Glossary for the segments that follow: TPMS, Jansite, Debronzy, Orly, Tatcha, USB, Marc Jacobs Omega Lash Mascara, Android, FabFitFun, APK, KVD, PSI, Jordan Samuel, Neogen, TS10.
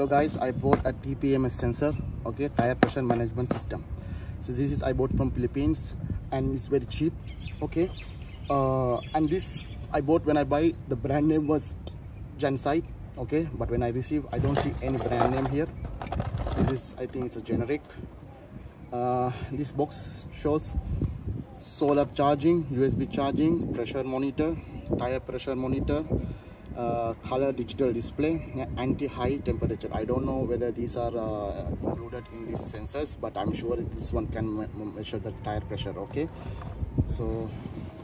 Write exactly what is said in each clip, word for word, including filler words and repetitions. Hello guys, I bought a T P M S sensor, okay, tire pressure management system. So this is I bought from Philippines and it's very cheap, okay. Uh, and this I bought when I buy, the brand name was Jansite, okay. But when I receive, I don't see any brand name here. This is, I think it's a generic. Uh, this box shows solar charging, U S B charging, pressure monitor, tire pressure monitor, Uh, color digital display, yeah, anti-high temperature. I don't know whether these are uh, included in these sensors, but I'm sure this one can me measure the tire pressure, okay. So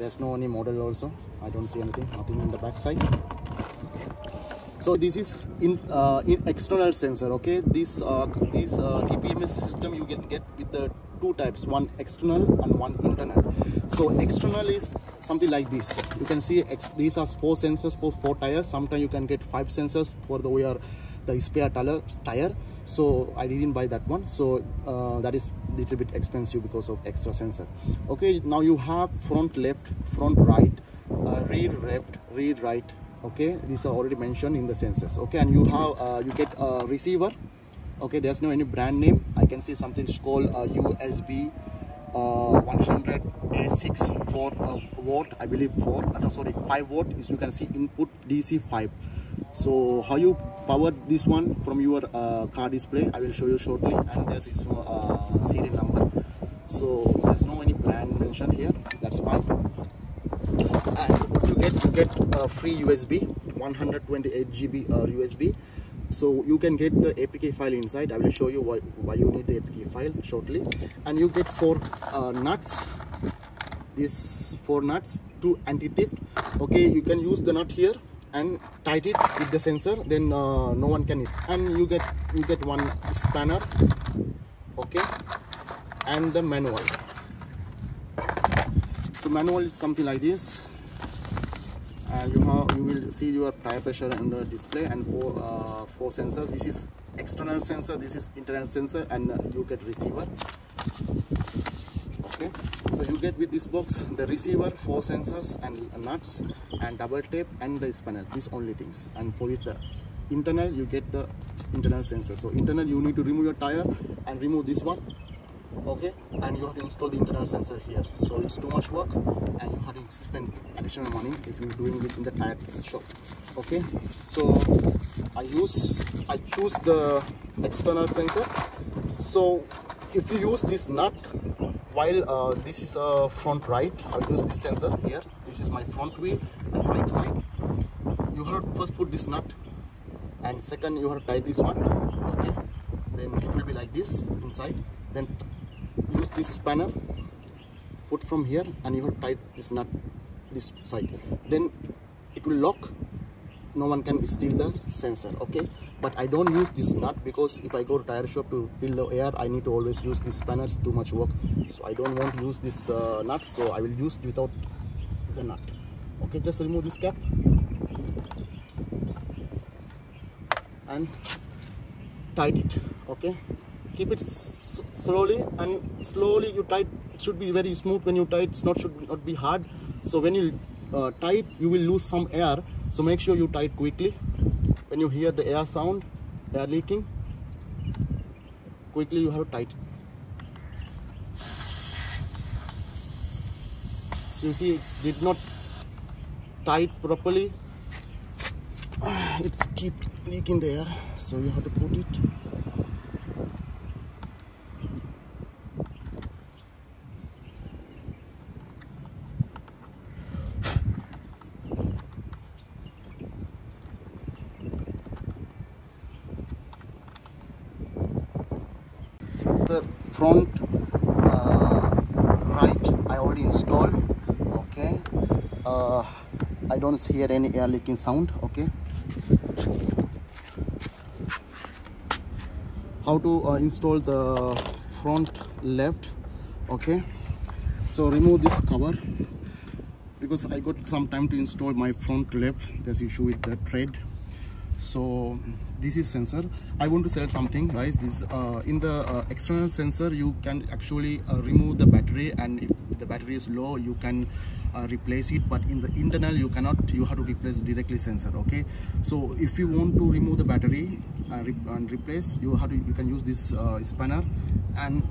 there's no any model also. I don't see anything, nothing on the back side. So this is in, uh, in external sensor, okay. This uh, this uh, T P M S system you can get with the two types, one external and one internal. So external is something like this. You can see ex these are four sensors for four tires. Sometimes you can get five sensors for the wear the spare tire. So I didn't buy that one. So uh, that is little bit expensive because of extra sensor. Okay, now you have front left, front right, uh, rear left, rear right. Okay, these are already mentioned in the sensors. Okay, and you have uh, you get a receiver. Okay, there's no any brand name. I can see something called uh, U S B uh, one hundred A six for uh, watt, I believe four. Uh, sorry, five watt is, you can see input D C five. So how you power this one from your uh, car display, I will show you shortly. And this is uh, serial number. So there's no any brand mentioned here. That's fine. And you get you get a free U S B, one hundred twenty-eight G B uh, U S B. So you can get the A P K file inside. I will show you why, why you need the A P K file shortly. And you get four uh, nuts, these four nuts, two anti-theft. Okay, you can use the nut here and tight it with the sensor, then uh, no one can eat. And you get you get one spanner, okay, and the manual. So manual is something like this. And you have you will see your tire pressure on the display and four uh, four sensors. This is external sensor, this is internal sensor, and uh, you get receiver. Okay, so you get with this box the receiver, four sensors and uh, nuts and double tape and the spanner. These only things. And for with the internal, you get the internal sensor. So internal, you need to remove your tire and remove this one. Okay, and you have to install the internal sensor here, so it's too much work and you have to spend additional money if you're doing it in the tire shop. Okay, so I use I choose the external sensor. So if you use this nut while uh, this is a uh, front right, I'll use this sensor here. This is my front wheel and right side. You have to first put this nut and second you have to tie this one. Okay, then it will be like this inside. Then use this spanner, put from here, and you have tied this nut this side. Then it will lock. No one can steal the sensor. Okay, but I don't use this nut because if I go to tire shop to fill the air, I need to always use this spanner. It's too much work, so I don't want to use this uh, nut. So I will use without the nut. Okay, just remove this cap and tight it. Okay, keep it slowly and slowly you tight. It should be very smooth when you tight. It's not should not be hard. So when you uh, tight, you will lose some air. So make sure you tight quickly. When you hear the air sound, air leaking, quickly you have to tight. So you see, it did not tight properly. It's keep leaking the air. So you have to put it. The front uh, right I already installed. Okay, uh, I don't hear any air leaking sound. Okay, how to uh, install the front left. Okay, so remove this cover because I got some time to install my front left. There's issue with the thread. So this is sensor. I want to sell something guys. This uh, in the uh, external sensor you can actually uh, remove the battery, and if the battery is low you can uh, replace it, but in the internal you cannot, you have to replace directly sensor. Okay, so if you want to remove the battery uh, re and replace, you have to, you can use this uh, spanner, and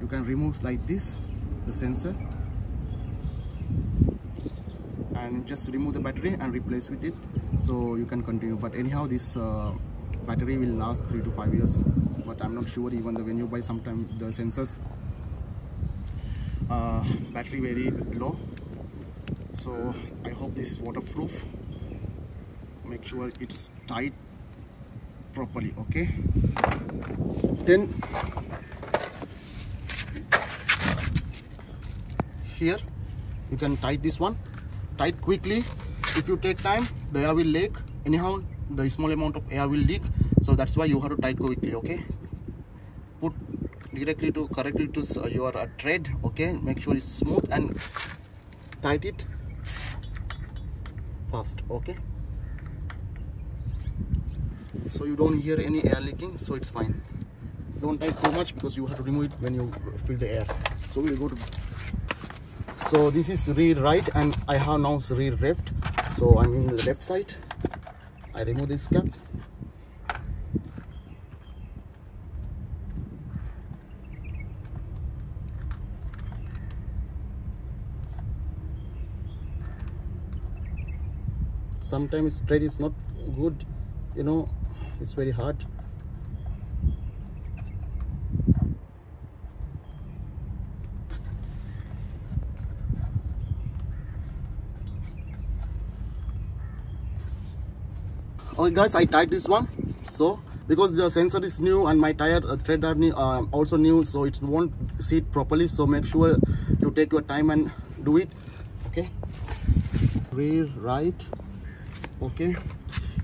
you can remove like this the sensor and just remove the battery and replace with it, so you can continue. But anyhow, this uh, battery will last three to five years, but I'm not sure. Even the when you buy, sometimes the sensors uh, battery very low. So I hope this is waterproof. Make sure it's tight properly, okay? Then here you can tight this one, tight quickly. If you take time, the air will leak. Anyhow, the small amount of air will leak, so that's why you have to tight quickly, okay? Put directly to correctly to your thread, okay? Make sure it's smooth and tight it fast, okay? So you don't hear any air leaking, so it's fine. Don't tight too much because you have to remove it when you feel the air. So we'll go to, so this is rear right and I have now rear left, so I'm in the left side. I remove this cap. Sometimes thread is not good, you know, it's very hard. Okay guys, I tied this one, so because the sensor is new and my tire uh, thread are new, uh, also new, so it won't sit properly. So make sure you take your time and do it, okay? Rear right, okay?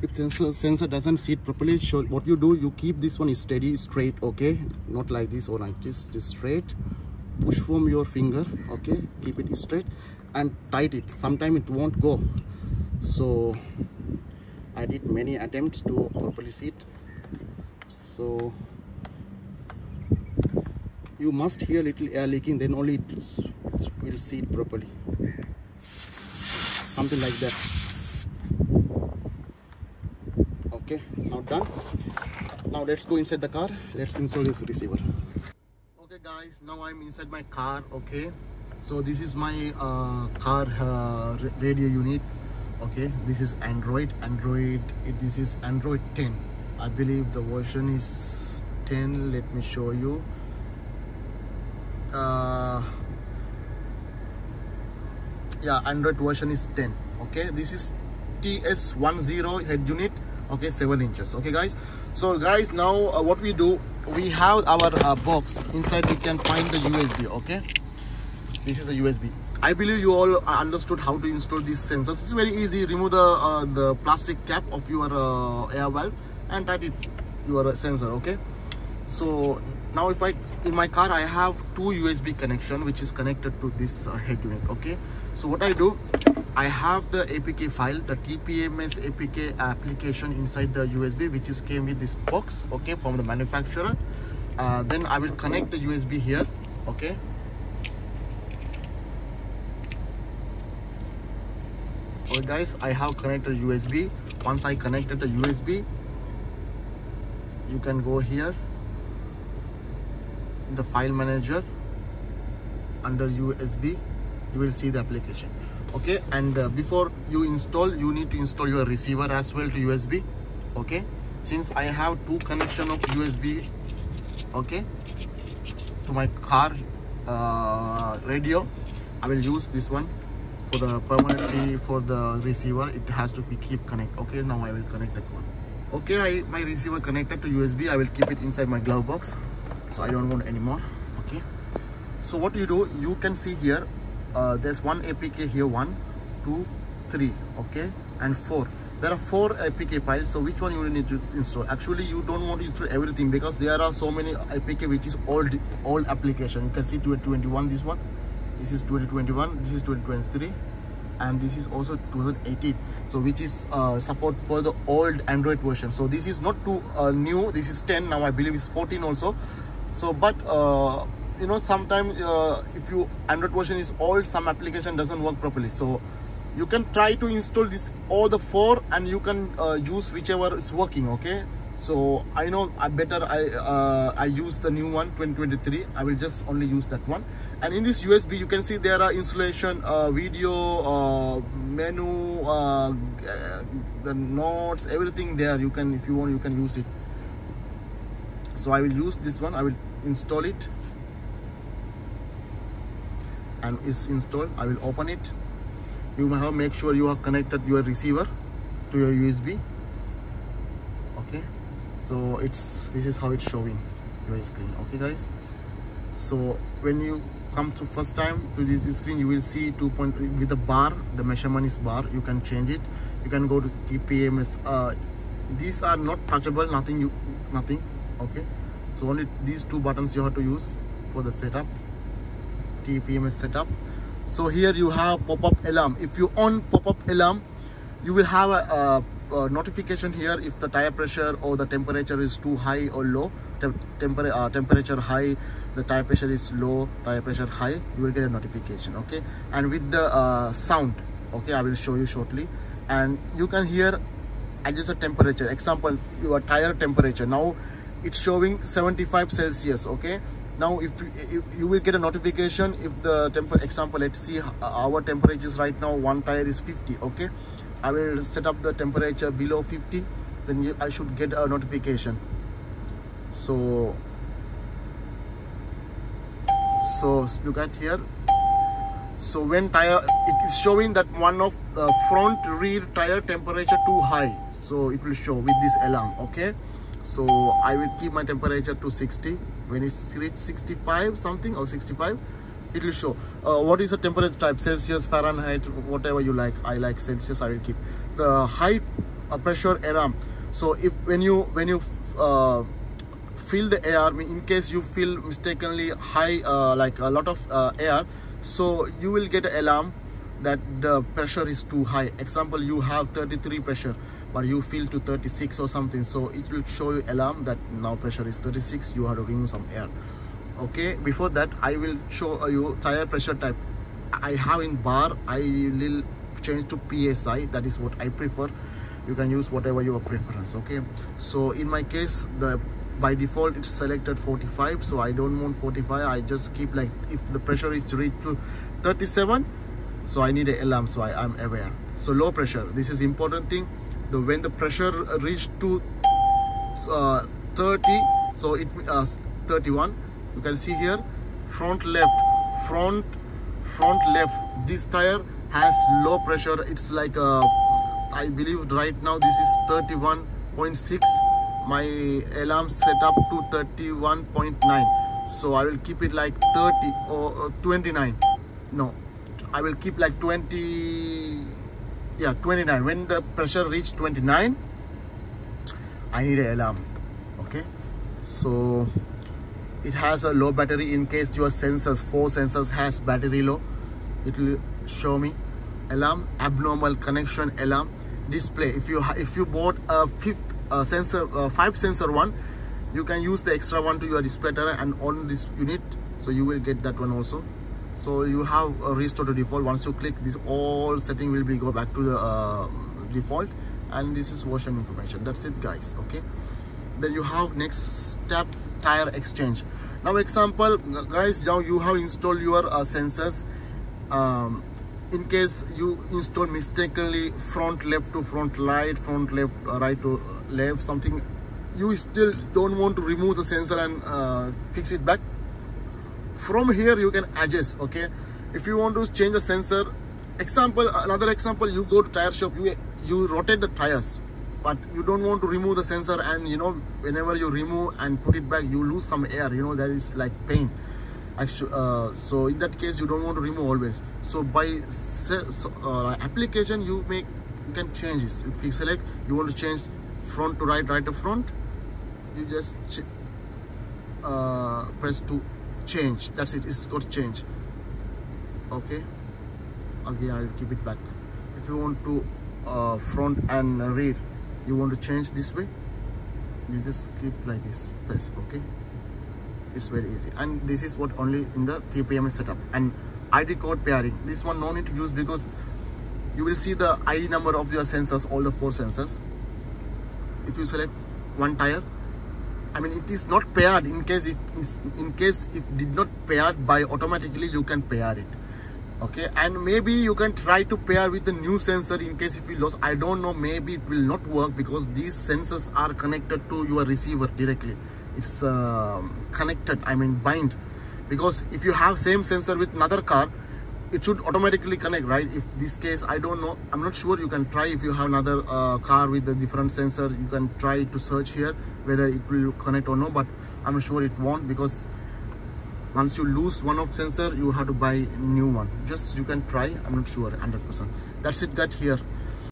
If sensor sensor doesn't sit properly, so what you do, you keep this one steady, straight, okay? Not like this or like this, just straight. Push from your finger, okay? Keep it straight and tight it. Sometimes it won't go, so I did many attempts to properly sit. So you must hear little air leaking, then only it will sit properly. Something like that. Okay, now done. Now let's go inside the car. Let's install this receiver. Okay guys, now I'm inside my car, okay? So this is my uh, car uh, radio unit. Okay, this is Android. Android it, this is Android ten, I believe the version is ten. Let me show you. Uh, yeah, Android version is ten, okay? This is T S ten head unit, okay? Seven inches, okay guys? So guys, now uh, what we do, we have our uh, box. Inside we can find the U S B, okay? This is the U S B. I believe you all understood how to install these sensors. It's very easy. Remove the uh, the plastic cap of your uh, air valve and tight it your sensor, okay? So now if I, in my car I have two U S B connection which is connected to this uh, head unit, okay? So what I do, I have the A P K file, the T P M S A P K application inside the U S B which is came with this box, okay, from the manufacturer. Uh, then I will connect the U S B here, okay? Guys, I have connected U S B. Once I connected the U S B, you can go here in the file manager under U S B, you will see the application, okay? And uh, before you install, you need to install your receiver as well to U S B, okay? Since I have two connection of U S B, okay, to my car uh, radio, I will use this one for the permanently for the receiver. It has to be keep connect, okay? Now I will connect that one, okay? I my receiver connected to U S B. I will keep it inside my glove box, so I don't want anymore, okay? So what you do, you can see here uh, there's one A P K here, one two three, okay, and four. There are four A P K files, so which one you will need to install? Actually you don't want to install everything because there are so many A P K which is old old application. You can see twenty twenty-one, this one, this is twenty twenty-one, this is twenty twenty-three, and this is also twenty eighteen, so which is uh, support for the old Android version. So this is not too uh, new. This is ten now, I believe it's fourteen also. So but uh, you know, sometimes uh, if you Android version is old, some application doesn't work properly. So you can try to install this all the four, and you can uh, use whichever is working. Okay. So I know I better I uh, I use the new one twenty twenty-three. I will just only use that one. And in this U S B, you can see there are installation uh, video, uh, menu, uh, the notes, everything there. You can, if you want, you can use it. So I will use this one. I will install it, and it's installed. I will open it. You have make sure you have connected your receiver to your U S B. Okay. So it's this is how it's showing your screen. Okay, guys. So when you come to first time to this screen, you will see two point with the bar. The measurement is bar. You can change it. You can go to T P M S. Uh, these are not touchable. Nothing. You nothing. Okay. So only these two buttons you have to use for the setup. T P M S setup. So here you have pop-up alarm. If you on pop-up alarm, you will have a. a Uh, notification here if the tire pressure or the temperature is too high or low. Tem temper uh, temperature high, the tire pressure is low, tire pressure high, you will get a notification. Okay. And with the uh, sound, okay, I will show you shortly. And you can hear adjust the temperature. Example, your tire temperature now it's showing seventy-five Celsius. Okay, now if, if you will get a notification if the temper, example, let's see our temperature is right now, one tire is fifty. Okay, I will set up the temperature below fifty, then you, I should get a notification. So, so you got here. So when tire, it is showing that one of the front rear tire temperature too high. So it will show with this alarm. Okay. So I will keep my temperature to sixty. When it reaches sixty-five something or sixty-five. It will show uh, what is the temperature type, Celsius, Fahrenheit, whatever you like. I like Celsius. I will keep the high pressure alarm. So if when you when you uh, fill the air, in case you feel mistakenly high, uh, like a lot of uh, air, so you will get an alarm that the pressure is too high. Example, you have thirty-three pressure, but you feel to thirty-six or something. So it will show you alarm that now pressure is thirty-six. You have to remove some air. Okay, before that I will show you tire pressure type. I have in bar, I will change to P S I. That is what I prefer. You can use whatever your preference. Okay, so in my case, the by default it's selected forty-five, so I don't want forty-five. I just keep like if the pressure is reached to thirty-seven, so I need an alarm, so I am aware. So low pressure, this is important thing. The when the pressure reached to uh, thirty, so it uh, thirty-one. You can see here, front left, front, front left. This tire has low pressure. It's like, a, I believe right now this is thirty-one point six. My alarm set up to thirty-one point nine. So I will keep it like thirty or twenty-nine. No, I will keep like twenty, yeah, twenty-nine. When the pressure reaches twenty-nine, I need an alarm, okay? So it has a low battery. In case your sensors, four sensors has battery low, it will show me alarm. Abnormal connection alarm. Display, if you if you bought a fifth uh, sensor, uh, five sensor one, you can use the extra one to your display tire and on this unit, so you will get that one also. So you have a restore to default. Once you click this, all setting will be go back to the uh, default, and this is version information. That's it, guys. Okay, then you have next step, tire exchange. Now example, guys, now you have installed your uh, sensors. Um, in case you install mistakenly front left to front right, front left uh, right to left something, you still don't want to remove the sensor and uh, fix it back. From here you can adjust. Okay, if you want to change the sensor, example, another example, you go to tire shop, you you rotate the tires, but you don't want to remove the sensor, and you know whenever you remove and put it back, you lose some air, you know that is like pain actually. Uh, so in that case you don't want to remove always. So by uh, application you make you can change this. If you select you want to change front to right, right to front, you just uh, press to change. That's it, it's got change. Okay, again I will keep it back. If you want to uh, front and rear, you want to change this way, you just keep like this, press okay. It's very easy, and this is what only in the T P M S setup. And I D code pairing, this one no need to use, because you will see the I D number of your sensors, all the four sensors. If you select one tire, I mean it is not paired. In case if in case if did not paired by automatically, you can pair it. Okay, and maybe you can try to pair with the new sensor in case if you lost. I don't know, maybe it will not work because these sensors are connected to your receiver directly. It's uh, connected, I mean bind. Because if you have same sensor with another car, it should automatically connect, right? If this case, I don't know, I'm not sure. You can try if you have another uh, car with a different sensor. You can try to search here whether it will connect or no, but I'm sure it won't, because once you lose one of sensor, you have to buy new one. Just you can try, I'm not sure one hundred percent. That's it, got here.